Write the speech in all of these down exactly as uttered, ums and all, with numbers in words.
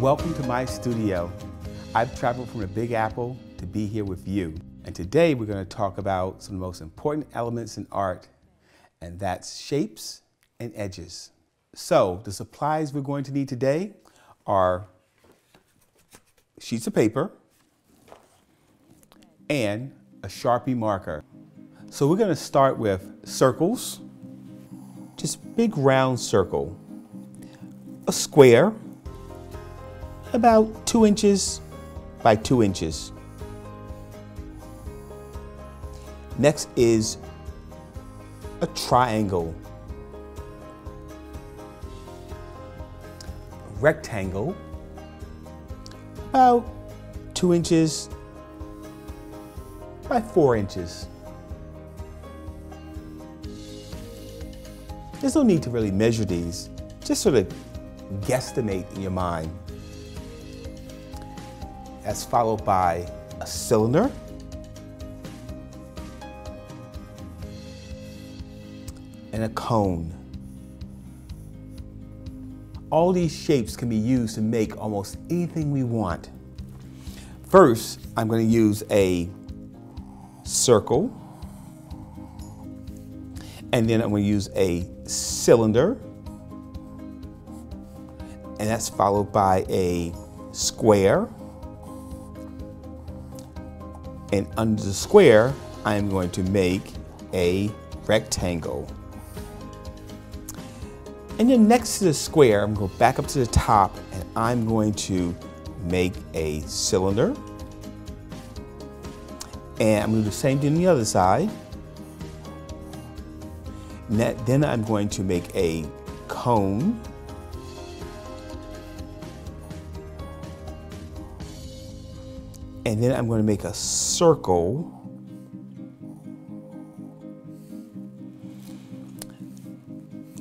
Welcome to my studio. I've traveled from the Big Apple to be here with you. And today we're going to talk about some of the most important elements in art, and that's shapes and edges. So the supplies we're going to need today are sheets of paper and a Sharpie marker. So we're going to start with circles, just big round circle, a square, about two inches by two inches. Next is a triangle, a rectangle, about two inches by four inches. There's no need to really measure these, just sort of guesstimate in your mind. That's followed by a cylinder, and a cone. All these shapes can be used to make almost anything we want. First, I'm going to use a circle, and then I'm going to use a cylinder, and that's followed by a square, and under the square, I'm going to make a rectangle. And then next to the square, I'm going to go back up to the top, and I'm going to make a cylinder. And I'm going to do the same thing on the other side. That, then I'm going to make a cone. And then I'm going to make a circle.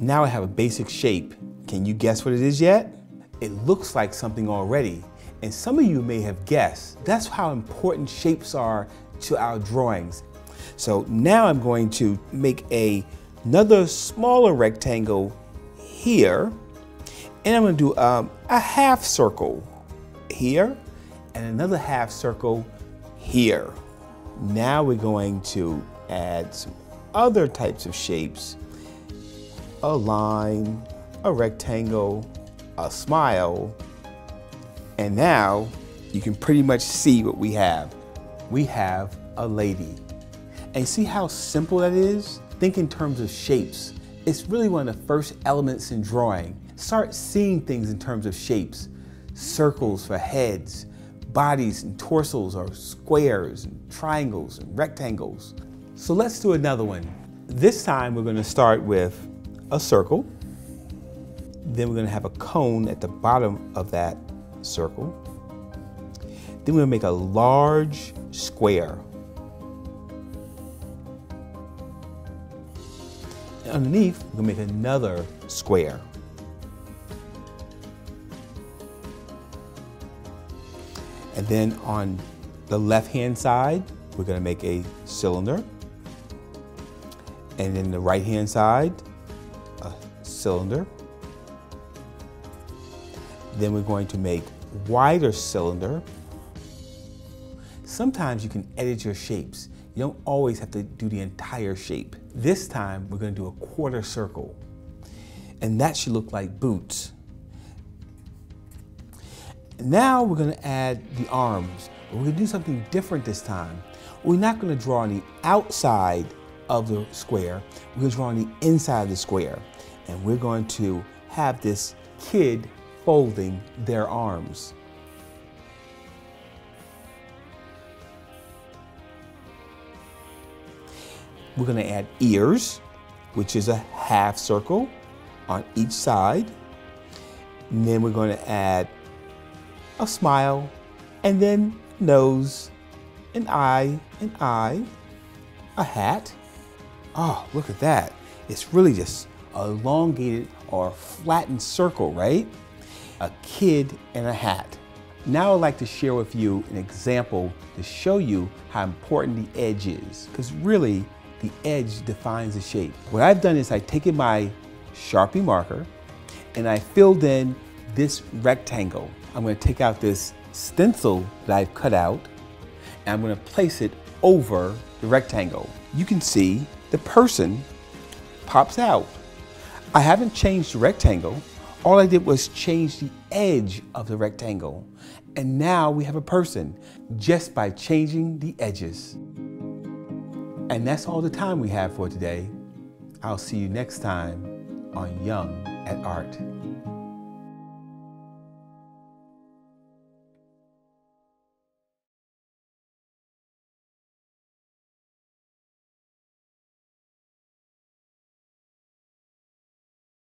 Now I have a basic shape. Can you guess what it is yet? It looks like something already. And some of you may have guessed. That's how important shapes are to our drawings. So now I'm going to make a another smaller rectangle here, and I'm going to do um, a half circle here and another half circle here. Now we're going to add some other types of shapes, a line, a rectangle, a smile, and now you can pretty much see what we have. We have a lady. And see how simple that is? Think in terms of shapes. It's really one of the first elements in drawing. Start seeing things in terms of shapes. Circles for heads, bodies and torsos are squares, and triangles and rectangles. So let's do another one. This time we're going to start with a circle. Then we're going to have a cone at the bottom of that circle. Then we're going to make a large square. Underneath, we're going to make another square. And then on the left-hand side, we're going to make a cylinder. And then the right-hand side, a cylinder. Then we're going to make a wider cylinder. Sometimes you can edit your shapes. You don't always have to do the entire shape. This time, we're going to do a quarter circle. And that should look like boots. Now we're going to add the arms. We're going to do something different this time. We're not going to draw on the outside of the square. We're going to draw on the inside of the square. And we're going to have this kid folding their arms. We're going to add ears, which is a half circle on each side. And then we're going to add a smile, and then nose, an eye, an eye, a hat. Oh, look at that. It's really just an elongated or flattened circle, right? A kid and a hat. Now I'd like to share with you an example to show you how important the edge is, because really, the edge defines the shape. What I've done is I've taken my Sharpie marker and I filled in this rectangle. I'm going to take out this stencil that I've cut out, and I'm going to place it over the rectangle. You can see the person pops out. I haven't changed the rectangle. All I did was change the edge of the rectangle. And now we have a person just by changing the edges. And that's all the time we have for today. I'll see you next time on Young at Art.